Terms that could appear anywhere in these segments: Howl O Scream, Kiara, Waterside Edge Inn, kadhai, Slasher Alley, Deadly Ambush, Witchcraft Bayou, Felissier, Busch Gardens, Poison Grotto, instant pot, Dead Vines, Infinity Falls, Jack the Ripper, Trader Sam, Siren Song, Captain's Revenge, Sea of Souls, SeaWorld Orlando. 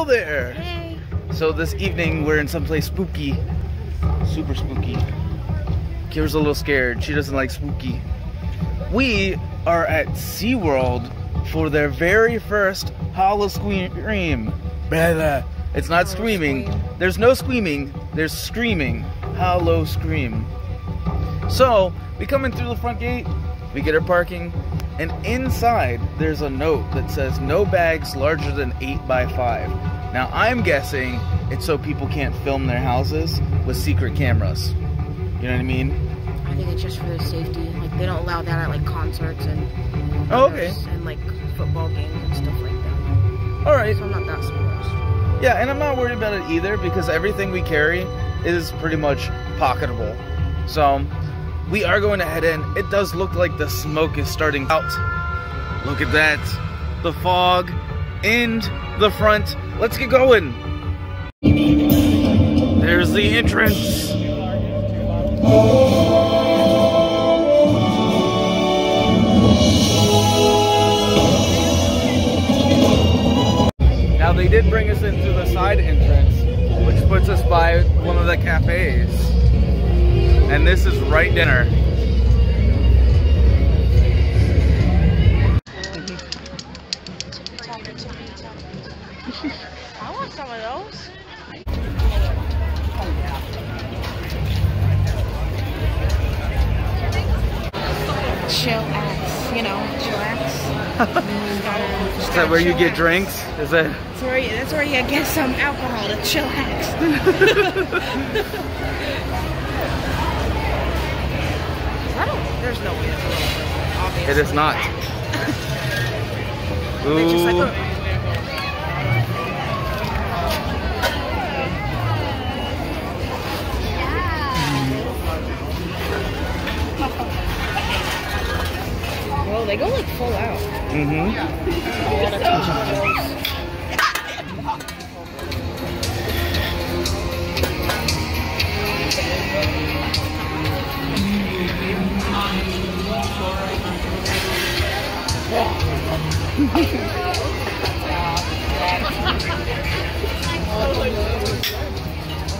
Nicole there. Hey. So this evening we're in someplace spooky, super spooky. Kiara's a little scared. She doesn't like spooky. We are at SeaWorld for their very first Howl O Scream. Brother. It's not screaming. There's no screaming. There's screaming. Howl O Scream. So we come in through the front gate. We get our parking. And inside, there's a note that says, no bags larger than 8x5. Now, I'm guessing it's so people can't film their houses with secret cameras. You know what I mean? I think it's just for their safety. Like, they don't allow that at, like, concerts and, oh, okay. And like, football games and stuff like that. All right. So I'm not that surprised. Yeah, and I'm not worried about it either, because everything we carry is pretty much pocketable. So... we are going to head in. It does look like the smoke is starting out. Look at that. The fog in the front. Let's get going. There's the entrance. Now they did bring us into the side entrance, which puts us by one of the cafes. And this is right dinner. I want some of those. Chill axe, you know, chill axe. Is that where you get drinks? Is that? That's where you get some alcohol, the chill axe. There's no way it's obviously. It is not. Ooh. Well, they go like full out. Mm-hmm. Yeah.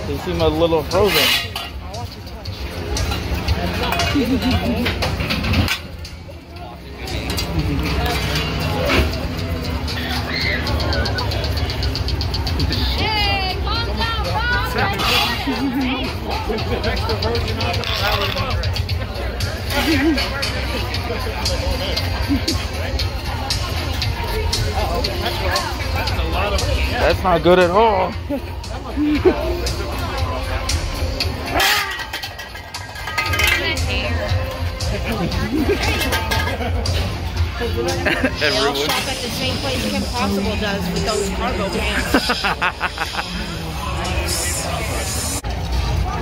They seem a little frozen. I want to touch. Hey, calm down, Bob. That's not good at all. They all shop at the same place Kim Possible does with those cargo pants.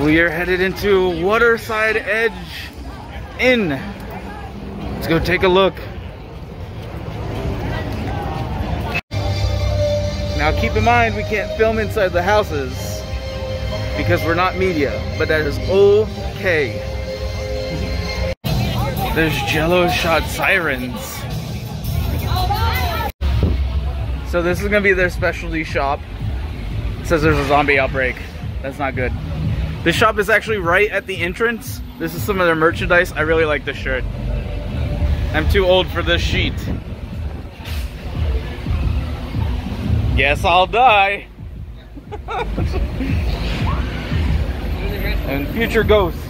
We are headed into Waterside Edge Inn. Let's go take a look. Now keep in mind, we can't film inside the houses because we're not media, but that is okay. There's jello shot sirens. So this is gonna be their specialty shop. It says there's a zombie outbreak. That's not good. This shop is actually right at the entrance. This is some of their merchandise. I really like this shirt. I'm too old for this sheet. Guess I'll die. And future ghosts.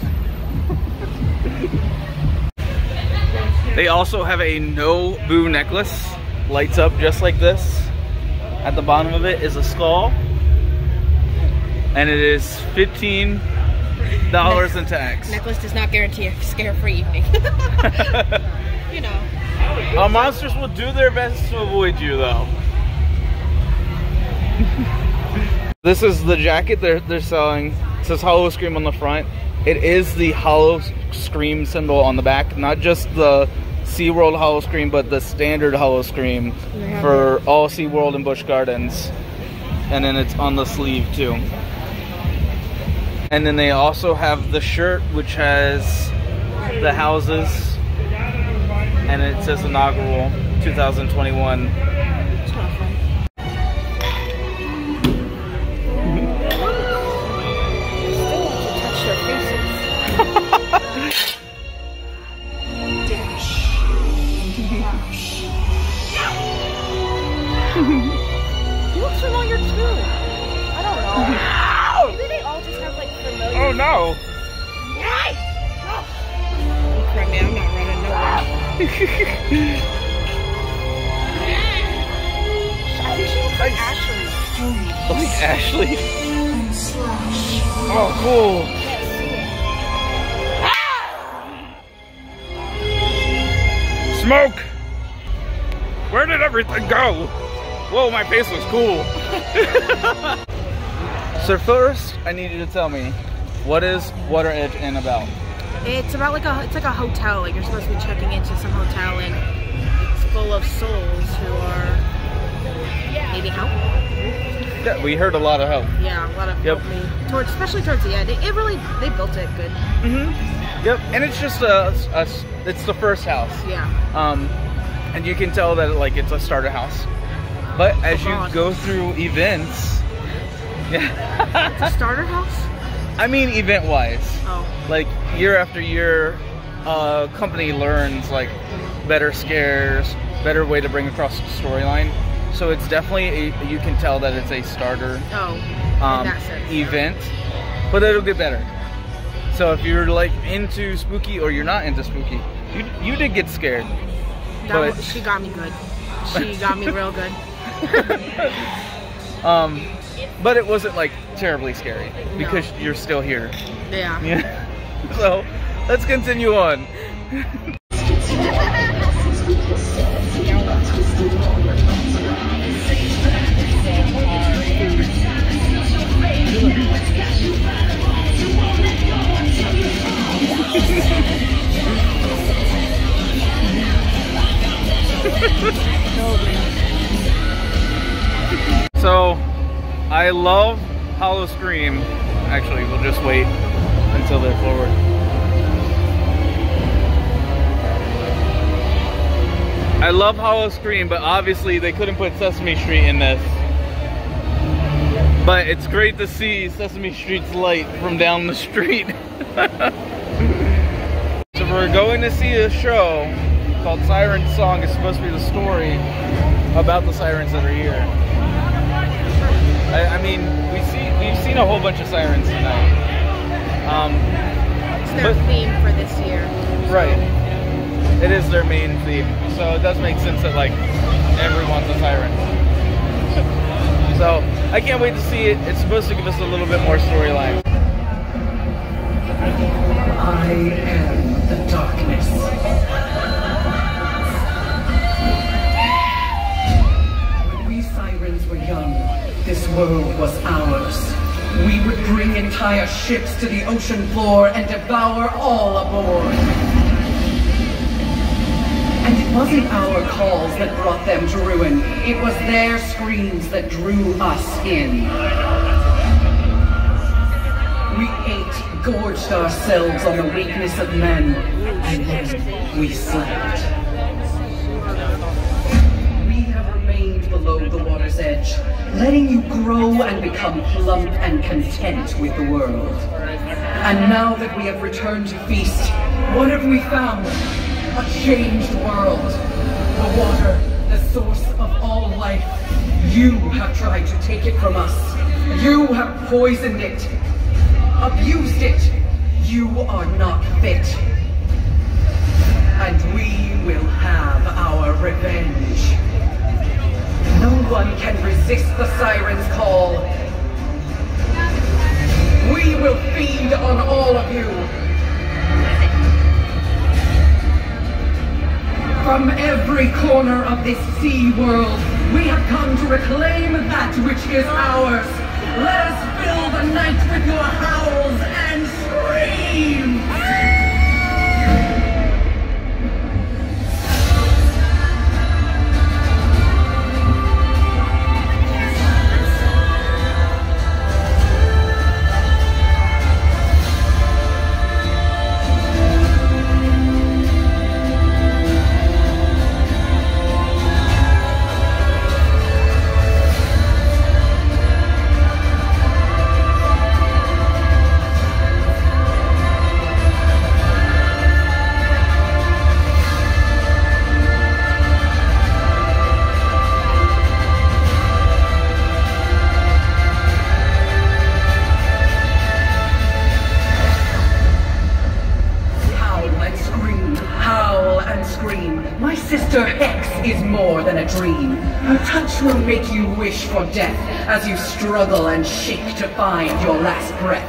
They also have a no boo necklace. Lights up just like this. At the bottom of it is a skull. And it is $15 in tax. Necklace does not guarantee a scare-free evening. You know. Our monsters will do their best to avoid you though. This is the jacket they're selling. It says Howl O Scream on the front. It is the Howl O Scream symbol on the back, not just the SeaWorld Howl O Scream, but the standard Howl O Scream for all SeaWorld and Busch Gardens. And then it's on the sleeve too. And then they also have the shirt, which has the houses, and it says inaugural 2021. He looks familiar too. I don't know. Maybe they all just have like familiar. Oh no. Nice. Oh, crap, man, I'm not running nowhere. I think she looks like Ashley. Like Ashley? Oh, cool. Smoke! Where did everything go? Whoa, my face was cool. So first, I need you to tell me, what is Water Edge Inn about? It's about like a, it's like a hotel. Like you're supposed to be checking into some hotel, and it's full of souls who are maybe help. Yeah, we heard a lot of help. Yeah, a lot of help. Towards, especially towards the end, it really they built it good. Mm-hmm. Yep, and it's just it's the first house. Yeah. And you can tell that like it's a starter house, but as you go through events, yeah. It's a starter house? I mean, event-wise. Oh. Like year after year, company learns like better scares, better way to bring across the storyline. So it's definitely a, you can tell that it's a starter event, but it'll get better. So if you're like into spooky or you're not into spooky, you did get scared. That was, she got me good. She got me real good. But it wasn't like terribly scary because you're still here. Yeah. Yeah. So let's continue on. So, I love Howl O Scream. Actually, we'll just wait until they're forward. I love Howl O Scream, but obviously they couldn't put Sesame Street in this. But it's great to see Sesame Street's light from down the street. So we're going to see a show called Siren Song. It's supposed to be the story about the sirens that are here. I mean, we've seen a whole bunch of sirens tonight. It's their theme for this year. Right. It is their main theme. So it does make sense that like everyone's a siren. So I can't wait to see it. It's supposed to give us a little bit more storyline. I am the darkness. This world was ours. We would bring entire ships to the ocean floor and devour all aboard. And it wasn't our calls that brought them to ruin. It was their screams that drew us in. We ate, gorged ourselves on the weakness of men, and then we slept. We have remained below the water's edge, letting you grow and become plump and content with the world. And now that we have returned to feast, what have we found? A changed world. The water, the source of all life. You have tried to take it from us. You have poisoned it, abused it. You are not fit. And we will have our revenge. No one can resist the siren's call. We will feed on all of you. From every corner of this sea world, we have come to reclaim that which is ours. Let us fill the night with your howls and screams. scream. Her touch will make you wish for death as you struggle and shake to find your last breath.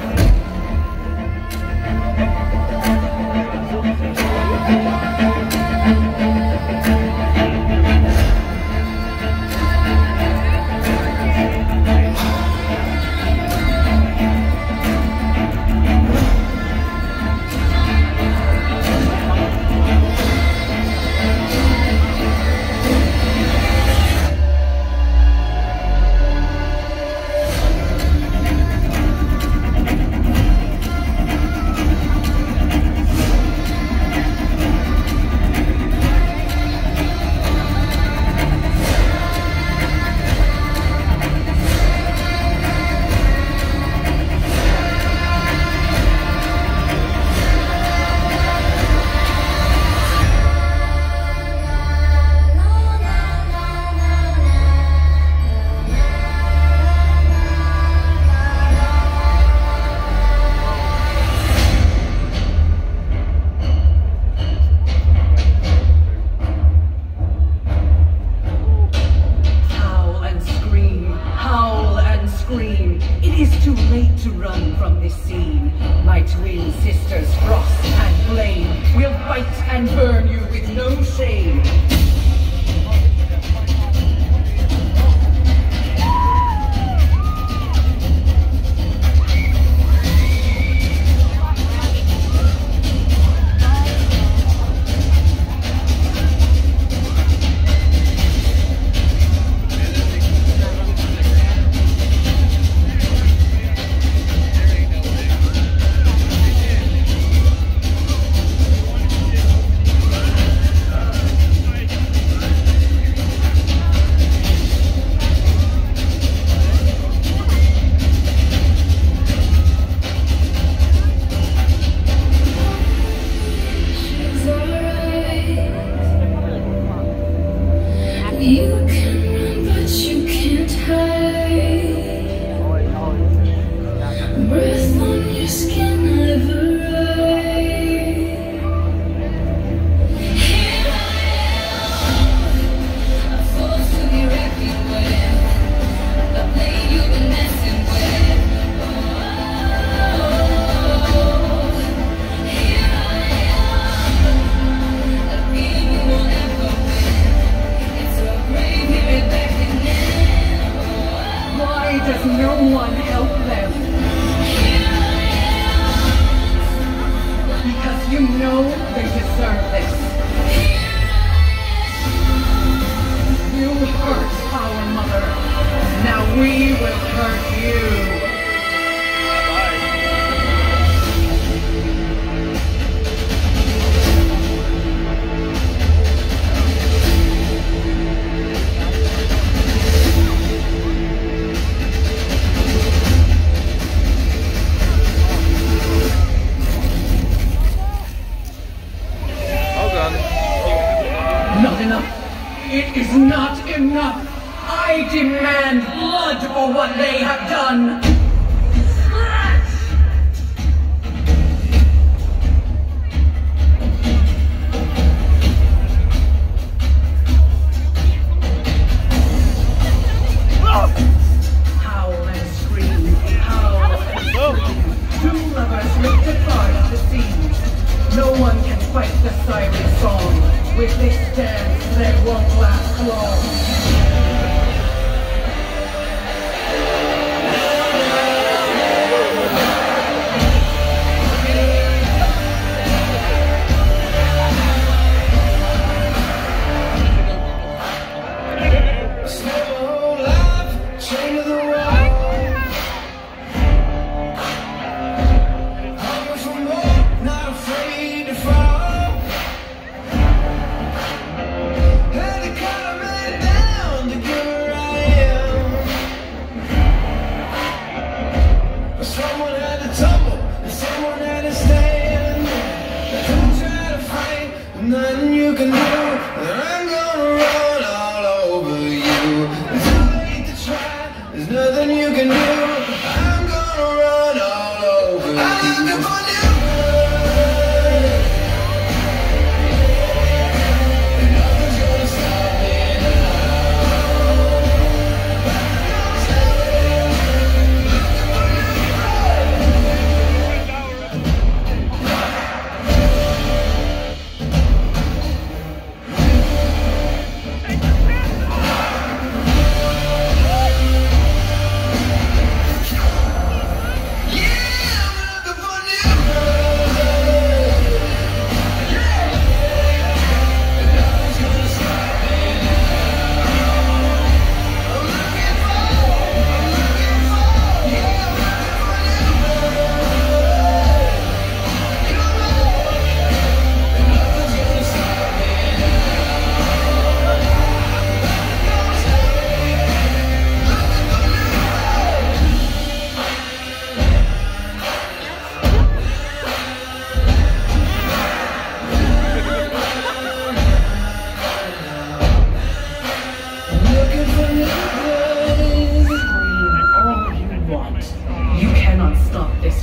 Won't last long.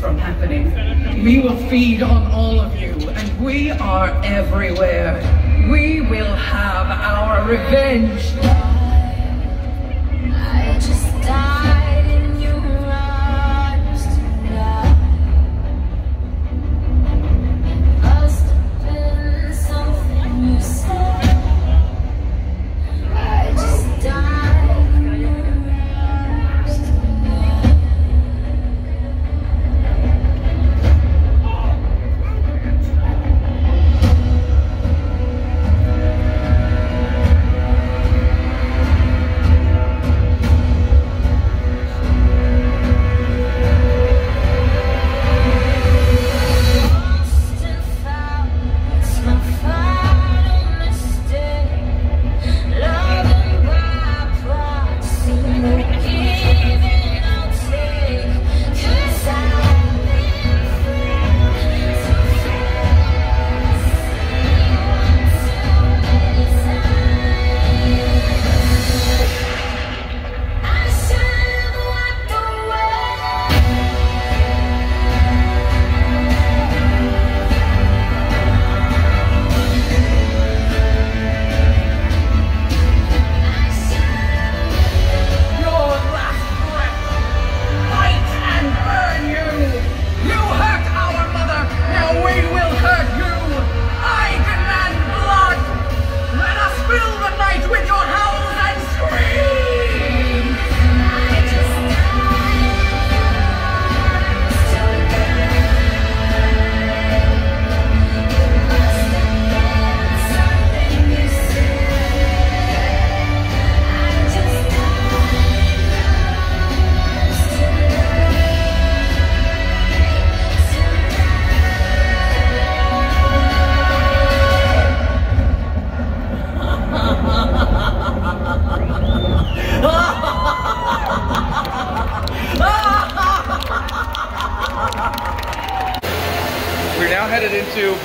from happening. We will feed on all of you, and we are everywhere. We will have our revenge. I just died in your arms tonight. Must have been something you said. I just died.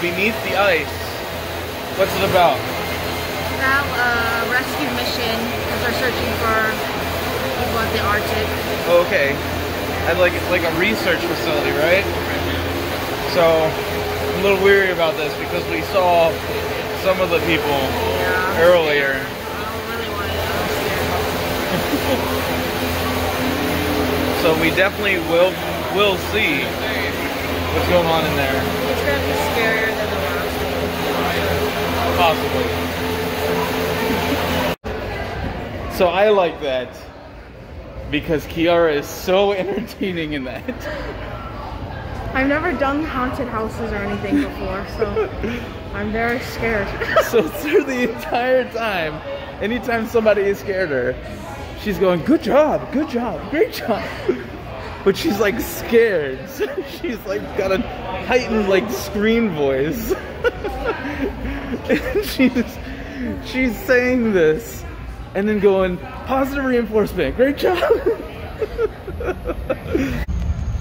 Beneath the Ice. What's it about? It's about a rescue mission because they're searching for people at the Arctic. Oh, okay. And like, it's like a research facility, right? So I'm a little weary about this because we saw some of the people earlier. I don't really want to go upstairs. So we definitely will see what's going on in there. It's going to be scarier than the last one. Possibly. So I like that because Kiara is so entertaining in that. I've never done haunted houses or anything before, so I'm very scared. So through the entire time, anytime somebody has scared her, she's going, good job, good job, great job. But she's like scared, so she's like got a heightened like scream voice. And she's saying this and then going, positive reinforcement, great job.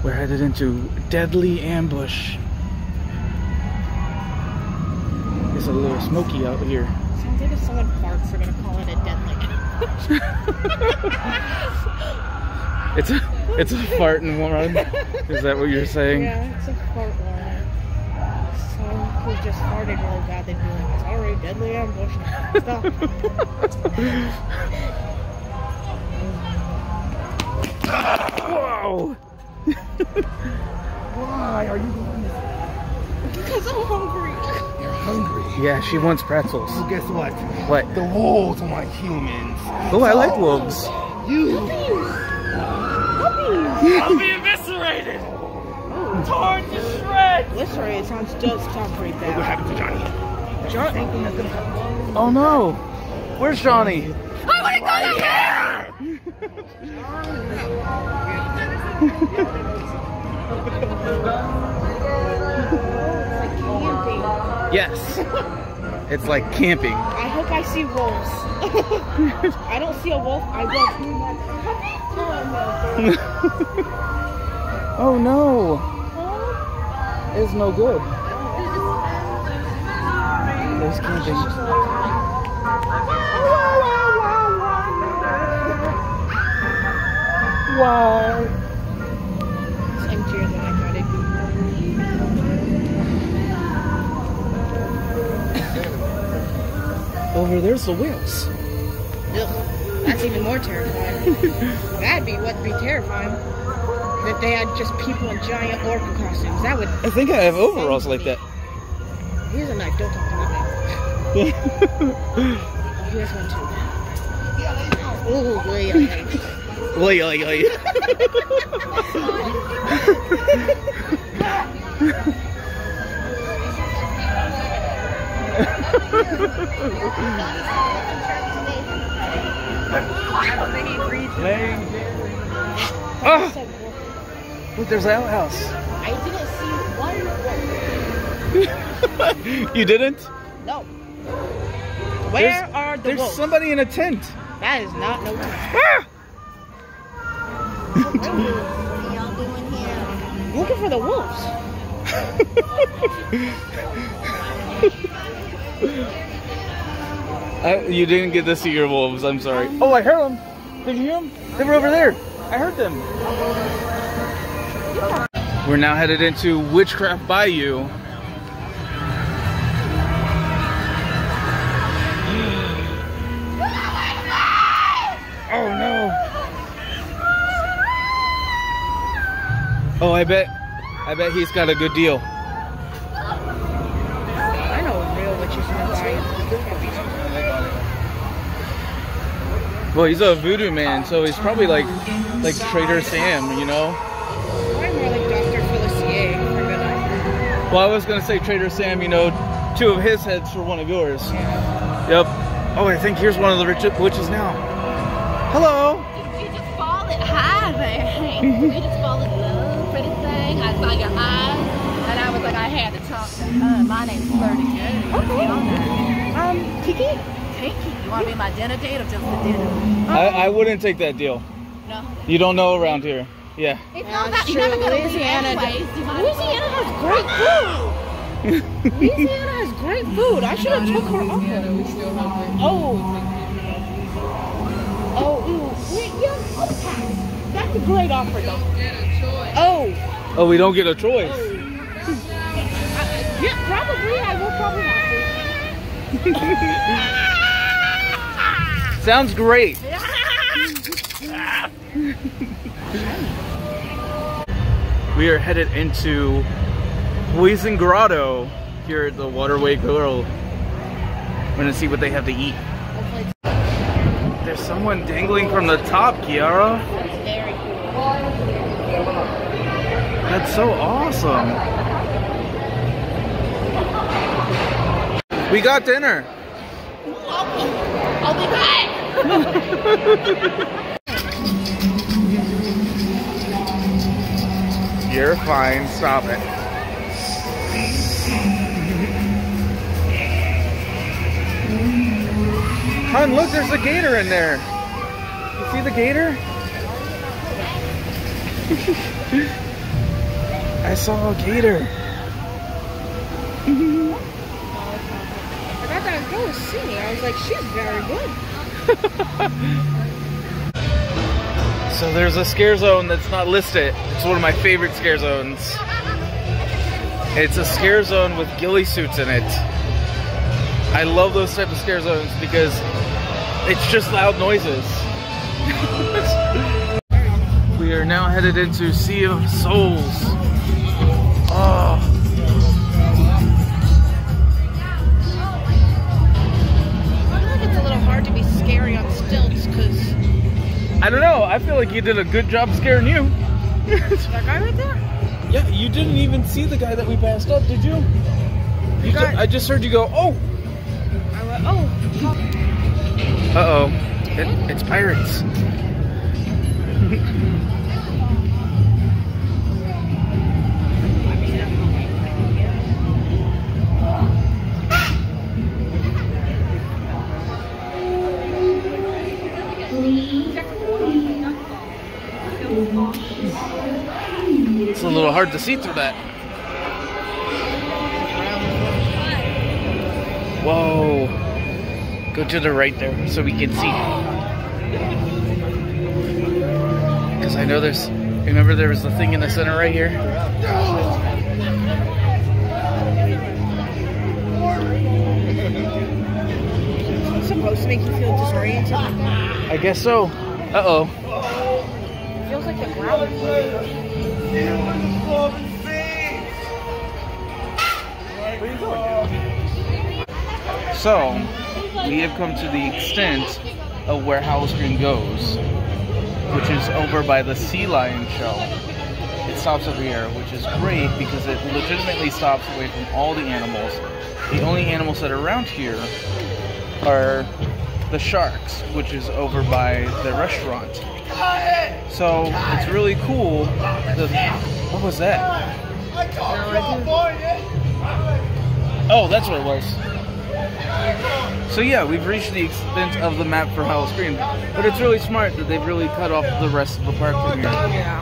We're headed into Deadly Ambush. It's a little smoky out here. Sounds like if someone farts, we're gonna call it a Deadly Ambush. It's a fart and run. Is that what you're saying? Yeah, it's a fart and run. Someone who just farted really bad, they'd be like, it's already Deadly Ambush. Stop. Whoa! Why are you doing this? Because I'm hungry. You're hungry? Yeah, she wants pretzels. Well, guess what? What? The wolves are like humans. Oh, I like wolves. You. I'll be eviscerated! Oh. Torn to shreds! Eviscerated sounds does sound pretty bad. What happened to Johnny? Johnny? Oh no! Where's Johnny? I wanna go down here! Yes! It's like camping. I hope I see wolves. I don't see a wolf, I will. Oh no! Huh? It's no good. There's camping. Why? Same cheers that I got it. Over there's the whales. Ugh, that's even more terrifying. That'd be what would be terrifying. That they had just people in giant orca costumes. That would. I think I have overalls like that. Here's a knife. Don't talk to me. Oh, here's one too. Ooh, oy, oy, oy, oy, oy. Oh, look, there's the outhouse. I didn't see one. You didn't? No. Where are the wolves? There's somebody in a tent. That is not no tent. What are y'all doing here? Looking for the wolves. You didn't get to see your wolves, I'm sorry. Oh, I heard them. Did you hear them? They were over there. I heard them. We're now headed into Witchcraft Bayou. Oh no. Oh, I bet he's got a good deal. I know a real witch is not. Well, he's a voodoo man, so he's probably like Trader Sam, you know? I'm more like Dr. Felissier. Well, I was gonna say Trader Sam, you know, two of his heads for one of yours. Yeah. Yep. Oh, I think here's one of the witches now. Hello! Did you just fall in? Hi there. Did you just fall in love? I saw your eyes, and I was like, I had to talk to her. My name's Flirty Good. Okay. Kiki? Kiki. You want to be my dinner date or just the dinner? I wouldn't take that deal. No. You don't know around here. Yeah. It's not that you never go to Louisiana. Louisiana has great food. Louisiana has great food. I should have took her up there. Oh. Oh, ooh. Yeah, okay. That's a great offer, though. Oh. Oh, we don't get a choice. Yeah, probably. I will probably have to. Sounds great. We are headed into Poison Grotto here at the Waterway Grill. We're gonna see what they have to eat. There's someone dangling from the top, Kiara. That's very cool. That's so awesome. We got dinner. I'll be back. You're fine. Stop it. Hun, look, there's a gator in there. You see the gator? I saw a gator. I thought that girl was singing. I was like, she's very good. So there's a scare zone that's not listed. It's one of my favorite scare zones. It's a scare zone with ghillie suits in it. I love those type of scare zones because it's just loud noises. We are now headed into Sea of Souls. Oh. I feel like it's a little hard to be scary on stilts, cause I don't know. I feel like you did a good job scaring you. That guy right there? Yeah, you didn't even see the guy that we passed up, did you? I just heard you go, oh. I went, oh. Uh oh. It's pirates. It's a little hard to see through that. Whoa. Go to the right there so we can see. Because I know there's... Remember there was the thing in the center right here? supposed to make you feel disoriented? I guess so. Uh-oh. It feels like the ground is moving. So, we have come to the extent of where Howl O Scream goes, which is over by the Sea Lion show. It stops over here, which is great because it legitimately stops away from all the animals. The only animals that are around here are the sharks, which is over by the restaurant. So it's really cool. What was that? Oh, that's what it was. So yeah, we've reached the extent of the map for Howl O Scream, but it's really smart that they've really cut off the rest of the park from here. Yeah.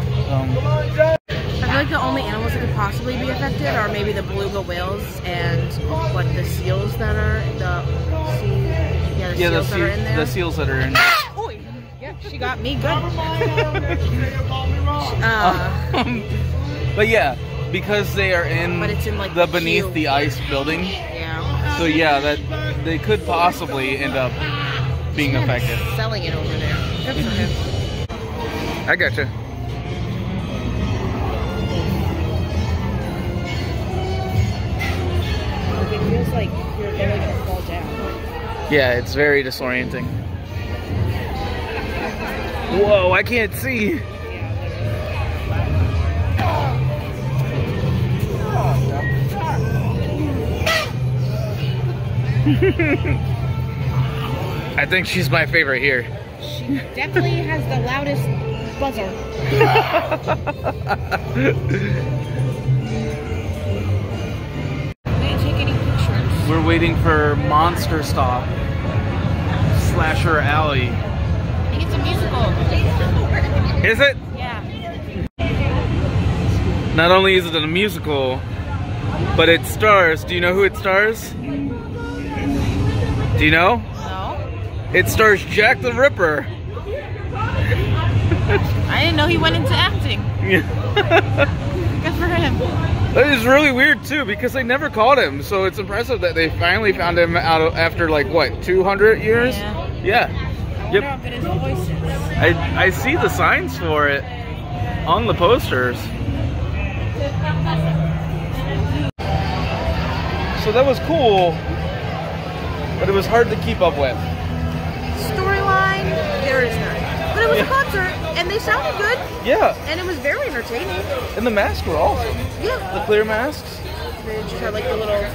I feel like the only animals that could possibly be affected are maybe the beluga whales and like the seals that are the seals that are in there. Oh, yeah, she got me good. But yeah, because they are in, but it's in like, the beneath the ice building. Yeah. So yeah, that they could possibly end up being affected. Selling it over there. Good for him. I gotcha. It feels like you're really gonna fall down. Yeah, it's very disorienting. Whoa, I can't see. I think she's my favorite here. She definitely has the loudest buzzer. We're waiting for Monster Stop, Slasher Alley. I think it's a musical. Is it? Yeah. Not only is it a musical, but it stars. Do you know who it stars? Do you know? No. It stars Jack the Ripper. I didn't know he went into acting. Good for him. That is really weird too, because they never caught him, so it's impressive that they finally found him out after like what, 200 years? Yeah. Yep. How good his voice is. I see the signs for it on the posters. So that was cool, but it was hard to keep up with. Storyline, there is none. But it was a concert. And they sounded good. Yeah. And it was very entertaining. And the masks were awesome. Yeah. The clear masks. They just had like the little...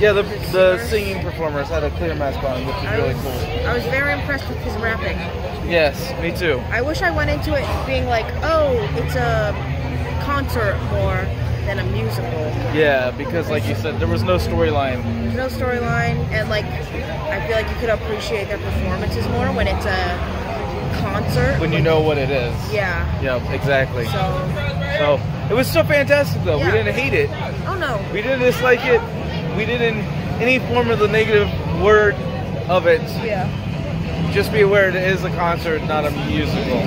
Yeah, the singing performers had a clear mask on, which was really cool. I was very impressed with his rapping. Yes, me too. I wish I went into it being like, oh, it's a concert more than a musical. Yeah, because like you said, there was no storyline. There's no storyline, and like, I feel like you could appreciate their performances more when it's a... concert. When you know what it is. Yeah. Yeah, exactly. So it was so fantastic though. Yeah. We didn't hate it. Oh no. We didn't dislike it. We didn't any form of the negative word of it. Yeah. Just be aware it is a concert, not a musical.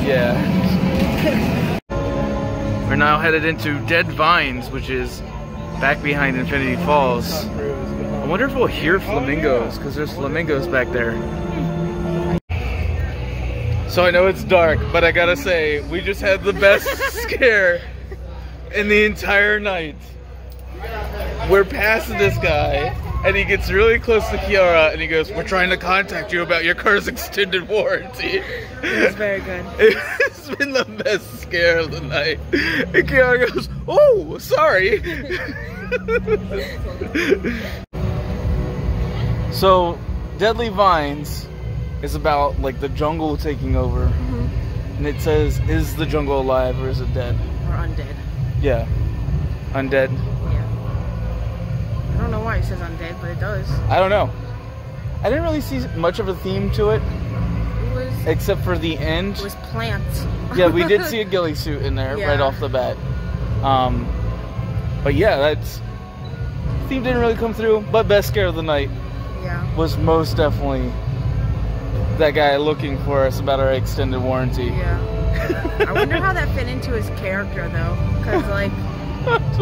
Yeah. We're now headed into Dead Vines, which is back behind Infinity Falls. I wonder if we'll hear flamingos, because there's flamingos back there. So I know it's dark, but I gotta say, we just had the best scare in the entire night. We're passing this guy, and he gets really close to Kiara, and he goes, "We're trying to contact you about your car's extended warranty." It's very good. It's been the best scare of the night. And Kiara goes, "Oh, sorry." So, Deadly Vines. It's about like the jungle taking over, and it says, "Is the jungle alive or is it dead?" Or undead. Yeah, undead. Yeah. I don't know why it says undead, but it does. I don't know. I didn't really see much of a theme to it, except for the end. It was plants. Yeah, we did see a ghillie suit in there right off the bat. But yeah, that's theme didn't really come through. But best scare of the night. Yeah. Was most definitely. That guy looking for us about our extended warranty. Yeah. I wonder how that fit into his character though, because like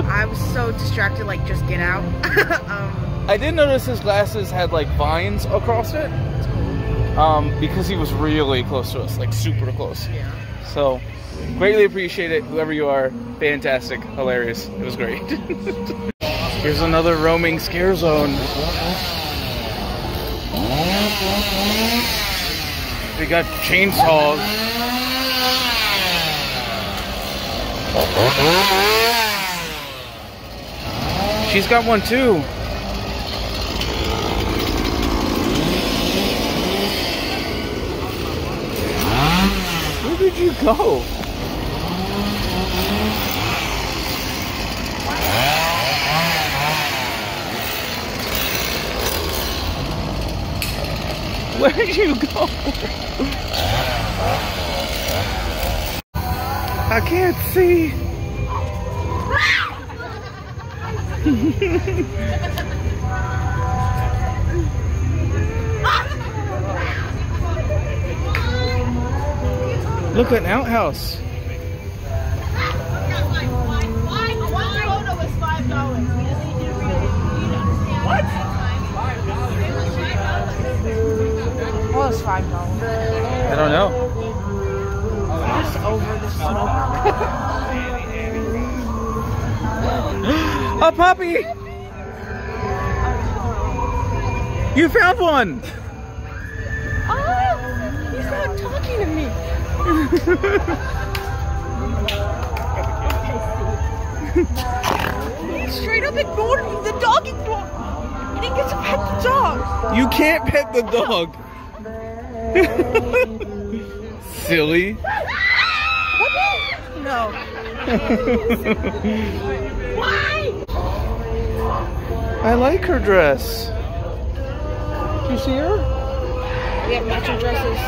I was so distracted, like just get out. I did notice his glasses had like vines across it. That's cool. Because he was really close to us, like super close. Yeah. So greatly appreciate it, whoever you are. Fantastic, hilarious. It was great. Here's another roaming scare zone. We got chainsaws. She's got one too. Where did you go? Where did you go? I can't see. Look at an outhouse. $5. I don't know. I'm just over the smoke. A puppy! You found one! Oh, he's not talking to me. He straight up ignored me. The dog ignored me. I didn't get to pet the dog. You can't pet the dog. Silly. No. Why? I like her dress. Do you see her? We have matching dresses.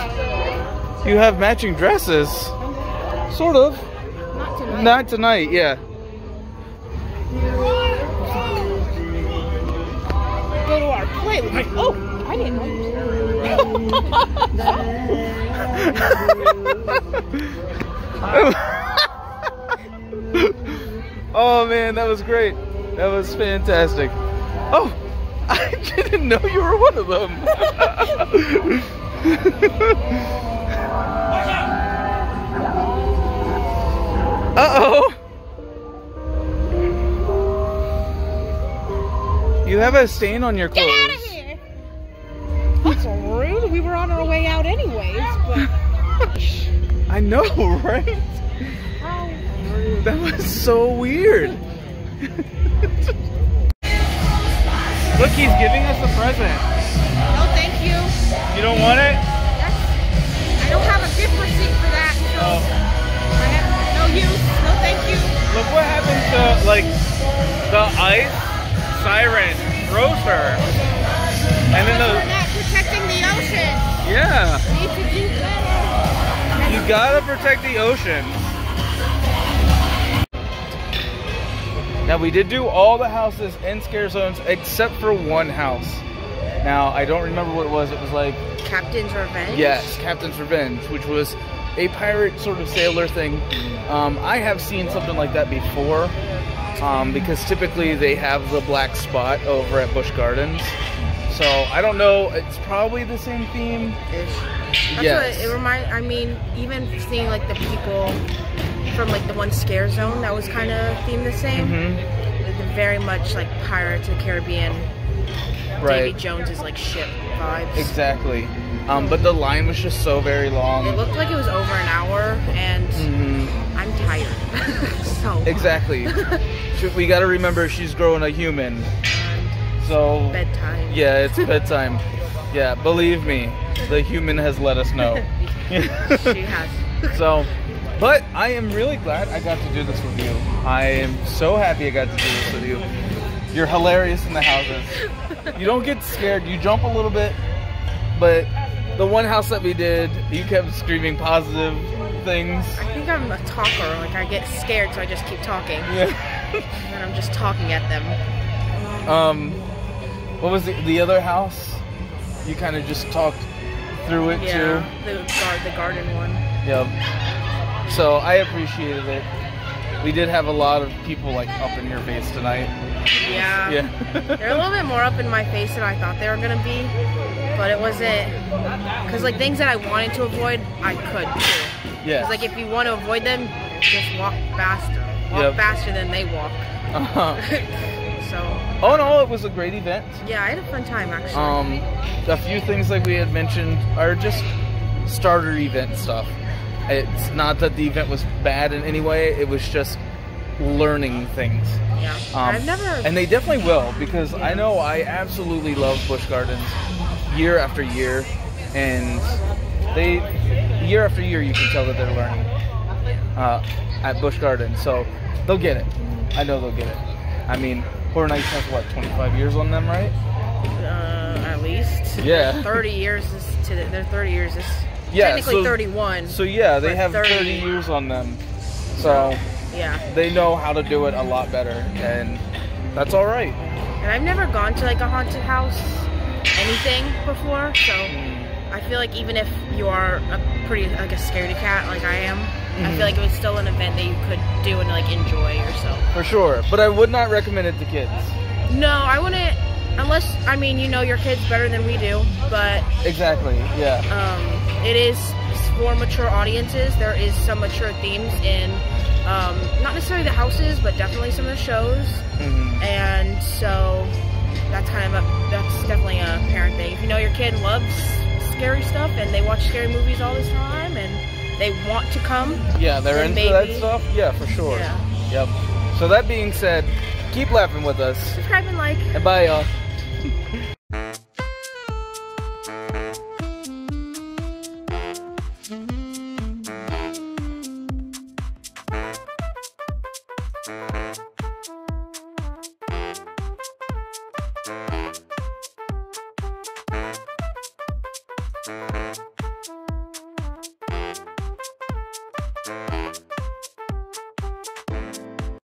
You have matching dresses? Sort of. Not tonight. Not tonight, yeah. Go to our play. Oh, I didn't know you were there. Oh man, that was great. That was fantastic. Oh, I didn't know you were one of them. Uh-oh. You have a stain on your clothes. Get out of here. That's rude. We were on our way out anyways, but... I know, right? How rude. That was so weird. Look, he's giving us a present. No, thank you. You don't want it? That's, I don't have a gift receipt for that, so oh. I have no use. No, thank you. Look what happened to, like, the ice siren froze her. And then the... protecting the ocean. Yeah. We need to do better. You gotta protect the ocean. Now we did do all the houses and scare zones except for one house. Now I don't remember what it was. It was like Captain's Revenge. Yes, Captain's Revenge, which was a pirate sort of sailor thing. I have seen something like that before because typically they have the black spot over at Busch Gardens. So I don't know. It's probably the same theme. That's yes. What it reminds. I mean, even seeing like the people from like the one scare zone that was kind of themed the same. Mm-hmm. Very much like Pirates of the Caribbean. Right. Davy Jones's like ship vibes. Exactly. But the line was just so very long. It looked like it was over an hour, and mm-hmm. I'm tired. So. Exactly. We got to remember she's growing a human. So, bedtime. Yeah, it's bedtime. Yeah, believe me, the human has let us know. She has. So, but I am really glad I got to do this with you. I am so happy I got to do this with you. You're hilarious in the houses. You don't get scared. You jump a little bit, but the one house that we did, you kept screaming positive things. I think I'm a talker. Like I get scared, so I just keep talking. Yeah. And then I'm just talking at them. What was the other house? You kind of just talked through it too. Yeah, the garden one. Yep. So I appreciated it. We did have a lot of people like up in your face tonight. Yeah. Yeah. They're a little bit more up in my face than I thought they were gonna be, but it wasn't, because like things that I wanted to avoid, I could too. Yeah. Because like if you want to avoid them, just walk faster. Walk faster than they walk. So. Oh no, it was a great event. Yeah, I had a fun time actually. A few things like we had mentioned are just starter event stuff. It's not that the event was bad in any way, it was just learning things. Yeah. I've never... And they definitely will, because I know I absolutely love Busch Gardens year after year, and they, year after year, you can tell that they're learning at Busch Gardens, so they'll get it. I know they'll get it. I mean, Horror Nights has, what, 25 years on them, right? At least. Yeah. 30 years is to the, they're 30 years is... Yeah, technically so, 31. So yeah, they have 30 years on them. So yeah, they know how to do it a lot better, and that's all right. And I've never gone to like a haunted house anything before, so I feel like even if you are a pretty like a scaredy cat like I am, I feel like it was still an event that you could do and like enjoy yourself. For sure, but I would not recommend it to kids. No, I wouldn't. Unless, I mean, you know your kids better than we do, but... Exactly, yeah. It is for mature audiences. There is some mature themes in, not necessarily the houses, but definitely some of the shows. And so, that's kind of a, that's definitely a parent thing. If you know your kid loves scary stuff, and they watch scary movies all the time, and they want to come... Yeah, they're into that stuff? Yeah, for sure. Yeah. Yep. So that being said, keep laughing with us. Subscribe and like. And bye, y'all.